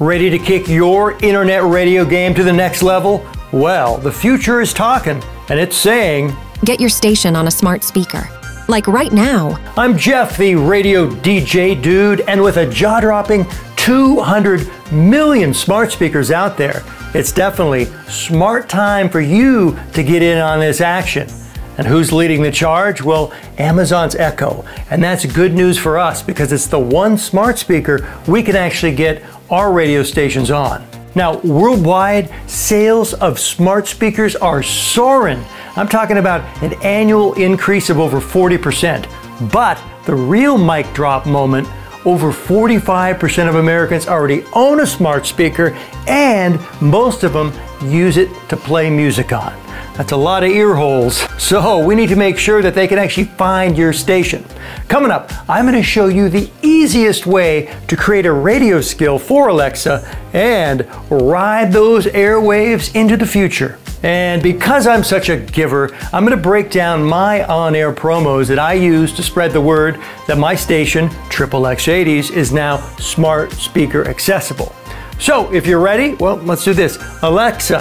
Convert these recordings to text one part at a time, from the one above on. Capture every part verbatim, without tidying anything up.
Ready to kick your internet radio game to the next level? Well, the future is talking, and it's saying, get your station on a smart speaker, like right now. I'm Jeff, the Radio D J Dude, and with a jaw-dropping two hundred million smart speakers out there, it's definitely smart time for you to get in on this action. And who's leading the charge? Well, Amazon's Echo. And that's good news for us because it's the one smart speaker we can actually get our radio stations on. Now, worldwide, sales of smart speakers are soaring. I'm talking about an annual increase of over forty percent. But the real mic drop moment, over forty-five percent of Americans already own a smart speaker, and most of them use it to play music on. That's a lot of ear holes. So we need to make sure that they can actually find your station. Coming up, I'm going to show you the easiest way to create a radio skill for Alexa and ride those airwaves into the future. And because I'm such a giver, I'm going to break down my on-air promos that I use to spread the word that my station, X X X eighties, is now smart speaker accessible. So if you're ready, well, let's do this. Alexa,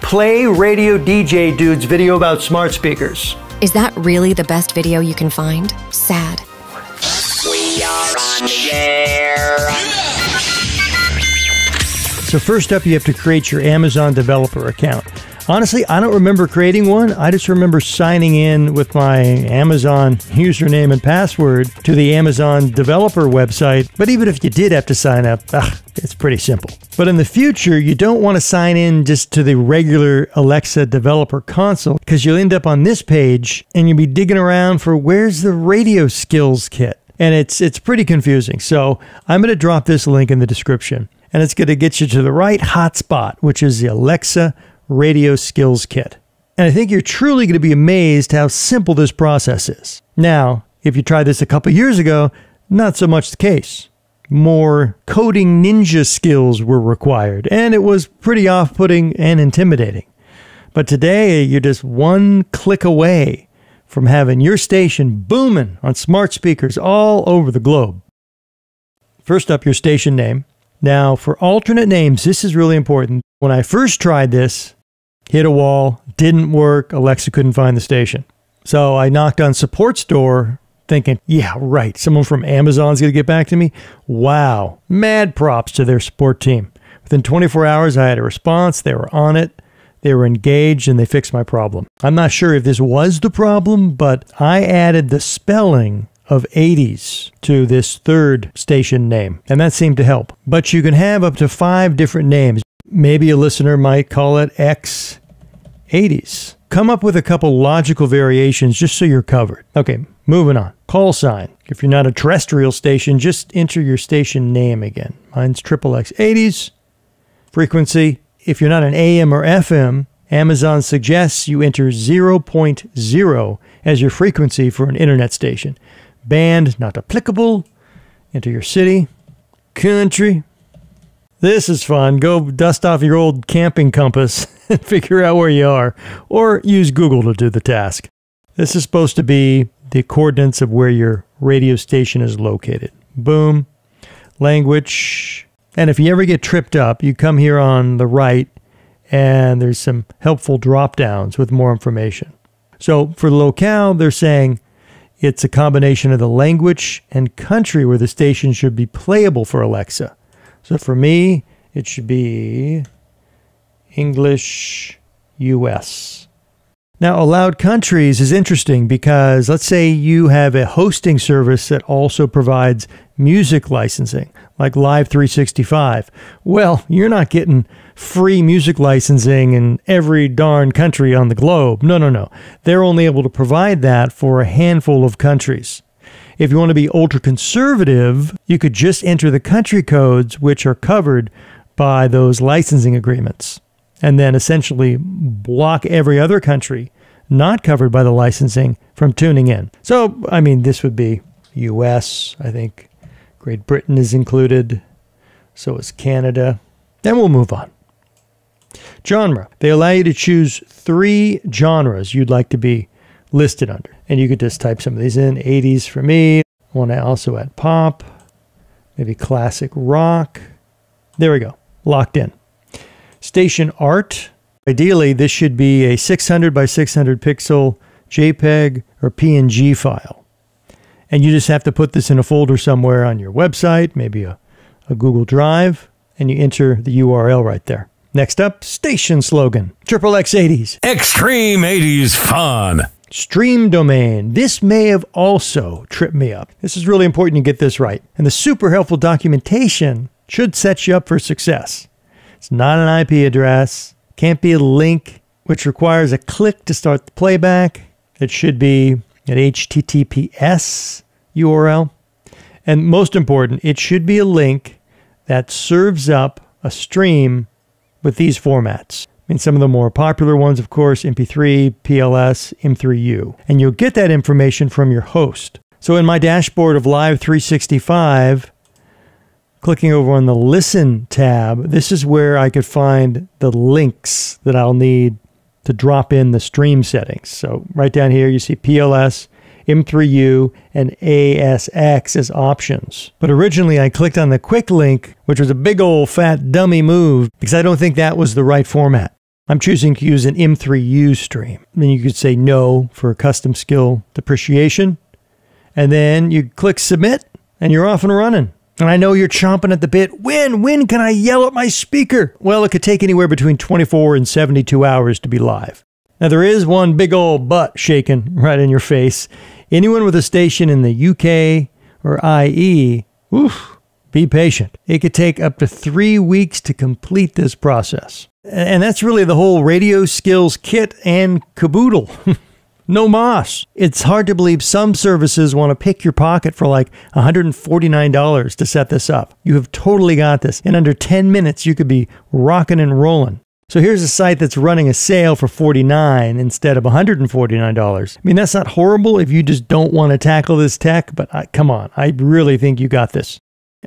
play Radio D J Dude's video about smart speakers. Is that really the best video you can find? Sad. We are on the air. So first up, you have to create your Amazon developer account. Honestly, I don't remember creating one. I just remember signing in with my Amazon username and password to the Amazon developer website. But even if you did have to sign up, ugh, it's pretty simple. But in the future, you don't want to sign in just to the regular Alexa developer console, because you'll end up on this page and you'll be digging around for where's the Radio Skills Kit. And it's, it's pretty confusing. So I'm going to drop this link in the description. And it's going to get you to the right hotspot, which is the Alexa Radio Skills Kit. And I think you're truly going to be amazed how simple this process is. Now, if you tried this a couple years ago, not so much the case. More coding ninja skills were required, and it was pretty off-putting and intimidating. But today, you're just one click away from having your station booming on smart speakers all over the globe. First up, your station name. Now, for alternate names, this is really important. When I first tried this, hit a wall, didn't work, Alexa couldn't find the station. So I knocked on support's door thinking, yeah, right, someone from Amazon's going to get back to me. Wow, mad props to their support team. Within twenty-four hours, I had a response, they were on it, they were engaged, and they fixed my problem. I'm not sure if this was the problem, but I added the spelling of eighties to this third station name, and that seemed to help. But you can have up to five different names. Maybe a listener might call it X eighties. Come up with a couple logical variations just so you're covered. Okay, moving on. Call sign. If you're not a terrestrial station, just enter your station name again. Mine's X X X eighties. Frequency. If you're not an A M or F M, Amazon suggests you enter zero point zero as your frequency for an internet station. Band, not applicable. Enter your city. Country. This is fun. Go dust off your old camping compass and figure out where you are, or use Google to do the task. This is supposed to be the coordinates of where your radio station is located. Boom. Language. And if you ever get tripped up, you come here on the right, and there's some helpful drop-downs with more information. So for the locale, they're saying it's a combination of the language and country where the station should be playable for Alexa. So for me, it should be English, U S. Now, allowed countries is interesting because let's say you have a hosting service that also provides music licensing, like Live three sixty-five. Well, you're not getting free music licensing in every darn country on the globe. No, no, no. They're only able to provide that for a handful of countries. If you want to be ultra-conservative, you could just enter the country codes which are covered by those licensing agreements, and then essentially block every other country not covered by the licensing from tuning in. So, I mean, this would be U S, I think Great Britain is included, so is Canada. Then we'll move on. Genre. They allow you to choose three genres you'd like to be listed under. And you could just type some of these in. eighties for me. I want to also add pop, maybe classic rock, There we go, locked in. Station art, ideally this should be a six hundred by six hundred pixel JPEG or P N G file. And you just have to put this in a folder somewhere on your website, maybe a, a Google Drive, and you enter the U R L right there. Next up, station slogan, X X X eighties. Extreme eighties fun. Stream domain. This may have also tripped me up. This is really important you get this right. And the super helpful documentation should set you up for success. It's not an I P address, can't be a link, which requires a click to start the playback. It should be an H T T P S U R L. And most important, it should be a link that serves up a stream with these formats. I mean, some of the more popular ones, of course, M P three, P L S, M three U. And you'll get that information from your host. So in my dashboard of Live three sixty-five, clicking over on the Listen tab, this is where I could find the links that I'll need to drop in the stream settings. So right down here, you see P L S, M three U, and A S X as options. But originally I clicked on the quick link, which was a big old fat dummy move, because I don't think that was the right format. I'm choosing to use an M three U stream. Then you could say no for custom skill depreciation. And then you click submit and you're off and running. And I know you're chomping at the bit. When, when can I yell at my speaker? Well, it could take anywhere between twenty-four and seventy-two hours to be live. Now there is one big old butt shaking right in your face. Anyone with a station in the U K or I E, oof, be patient. It could take up to three weeks to complete this process. And that's really the whole radio skills kit and caboodle. No moss. It's hard to believe some services want to pick your pocket for like one hundred forty-nine dollars to set this up. You have totally got this. In under ten minutes, you could be rocking and rolling. So here's a site that's running a sale for forty-nine dollars instead of one hundred forty-nine dollars. I mean, that's not horrible if you just don't want to tackle this tech, but I, come on, I really think you got this.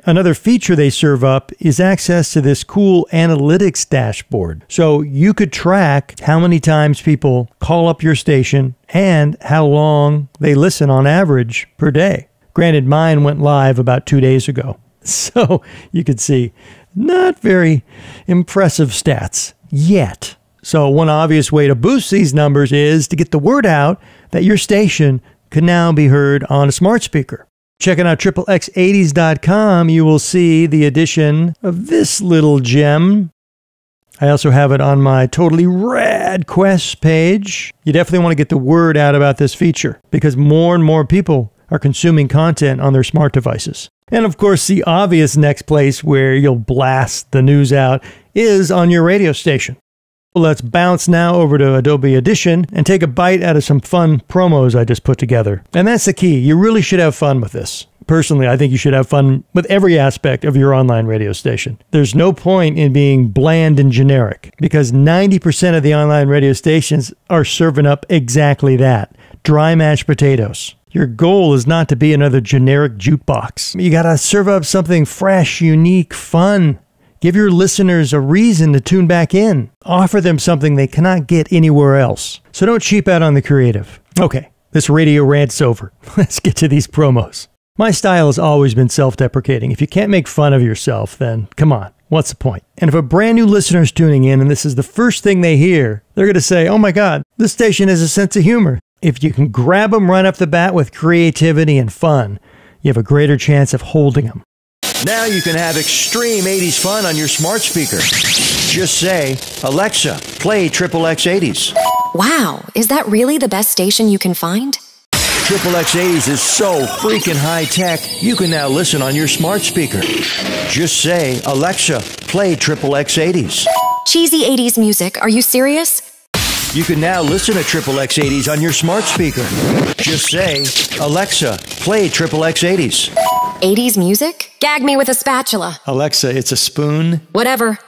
Another feature they serve up is access to this cool analytics dashboard. So you could track how many times people call up your station and how long they listen on average per day. Granted, mine went live about two days ago. So you could see not very impressive stats yet. So one obvious way to boost these numbers is to get the word out that your station can now be heard on a smart speaker. Checking out X X X eighties dot com, you will see the addition of this little gem. I also have it on my totally rad Quest page. You definitely want to get the word out about this feature because more and more people are consuming content on their smart devices. And of course, the obvious next place where you'll blast the news out is on your radio station. Well, let's bounce now over to Adobe Audition and take a bite out of some fun promos I just put together. And that's the key. You really should have fun with this. Personally, I think you should have fun with every aspect of your online radio station. There's no point in being bland and generic because ninety percent of the online radio stations are serving up exactly that. Dry mashed potatoes. Your goal is not to be another generic jukebox. You gotta serve up something fresh, unique, fun. Give your listeners a reason to tune back in. Offer them something they cannot get anywhere else. So don't cheap out on the creative. Okay, this radio rant's over. Let's get to these promos. My style has always been self-deprecating. If you can't make fun of yourself, then come on, what's the point? And if a brand new listener is tuning in and this is the first thing they hear, they're going to say, oh my God, this station has a sense of humor. If you can grab them right off the bat with creativity and fun, you have a greater chance of holding them. Now you can have extreme eighties fun on your smart speaker. Just say, Alexa, play X X X eighties. Wow, is that really the best station you can find? X X X eighties is so freaking high tech, you can now listen on your smart speaker. Just say, Alexa, play X X X eighties. Cheesy eighties music, are you serious? You can now listen to X X X eighties on your smart speaker. Just say, Alexa, play X X X eighties. eighties music? Gag me with a spatula. Alexa, it's a spoon. Whatever.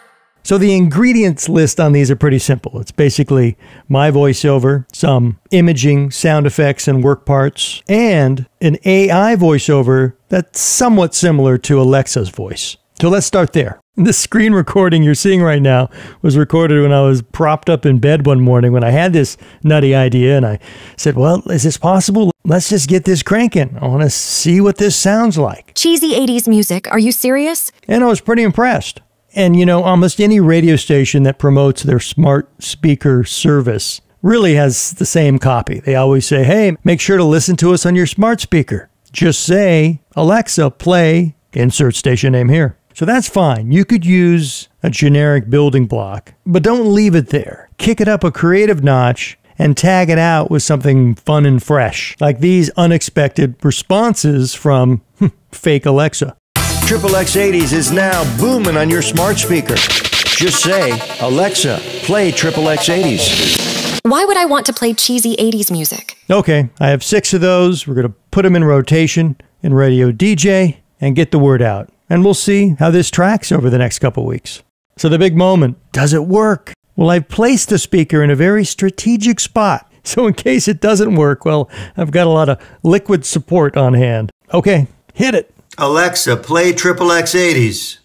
So the ingredients list on these are pretty simple. It's basically my voiceover, some imaging, sound effects, and work parts, and an A I voiceover that's somewhat similar to Alexa's voice. So let's start there. This screen recording you're seeing right now was recorded when I was propped up in bed one morning when I had this nutty idea and I said, well, is this possible? Let's just get this cranking. I want to see what this sounds like. Cheesy eighties music. Are you serious? And I was pretty impressed. And, you know, almost any radio station that promotes their smart speaker service really has the same copy. They always say, hey, make sure to listen to us on your smart speaker. Just say, Alexa, play, insert station name here. So that's fine. You could use a generic building block, but don't leave it there. Kick it up a creative notch and tag it out with something fun and fresh, like these unexpected responses from fake Alexa. X X X eighties is now booming on your smart speaker. Just say, Alexa, play X X X eighties. Why would I want to play cheesy eighties music? Okay, I have six of those. We're going to put them in rotation in Radio D J and get the word out. And we'll see how this tracks over the next couple weeks. So the big moment, does it work? Well, I've placed the speaker in a very strategic spot. So in case it doesn't work, well, I've got a lot of liquid support on hand. Okay, hit it. Alexa, play X X X eighties.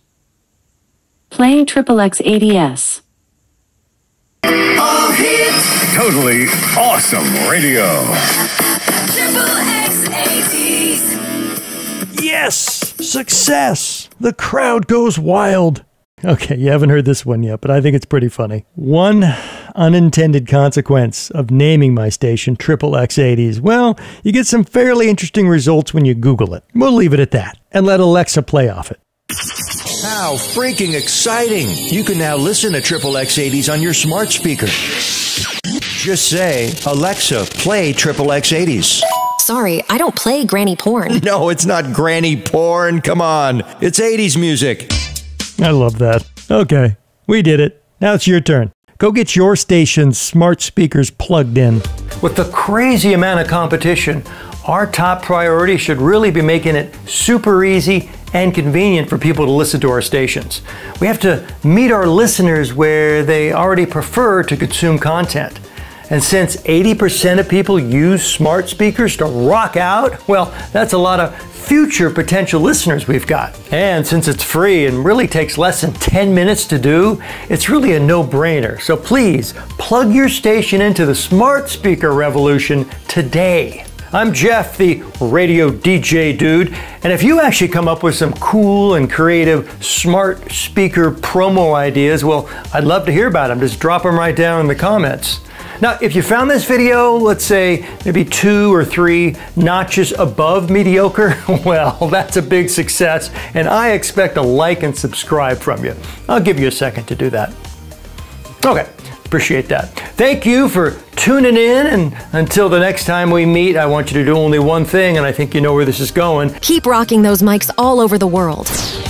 Play X X X eighties. All hits. Totally awesome radio. X X X eighties. Yes, success. The crowd goes wild. Okay, you haven't heard this one yet, but I think it's pretty funny. One unintended consequence of naming my station X X X eighties. Well, you get some fairly interesting results when you Google it. We'll leave it at that and let Alexa play off it. How freaking exciting! You can now listen to X X X eighties on your smart speaker. Just say, Alexa, play X X X eighties. Sorry, I don't play granny porn. No, it's not granny porn. Come on. It's eighties music. I love that. Okay, we did it. Now it's your turn. Go get your station's smart speakers plugged in. With the crazy amount of competition, our top priority should really be making it super easy and convenient for people to listen to our stations. We have to meet our listeners where they already prefer to consume content. And since eighty percent of people use smart speakers to rock out, well, that's a lot of future potential listeners we've got. And since it's free and really takes less than ten minutes to do, it's really a no-brainer. So please, plug your station into the smart speaker revolution today. I'm Jeff, the Radio D J Dude, and if you actually come up with some cool and creative smart speaker promo ideas, well, I'd love to hear about them. Just drop them right down in the comments. Now, if you found this video, let's say maybe two or three notches above mediocre, well, that's a big success, and I expect a like and subscribe from you. I'll give you a second to do that. Okay, appreciate that. Thank you for tuning in, and until the next time we meet, I want you to do only one thing, and I think you know where this is going. Keep rocking those mics all over the world.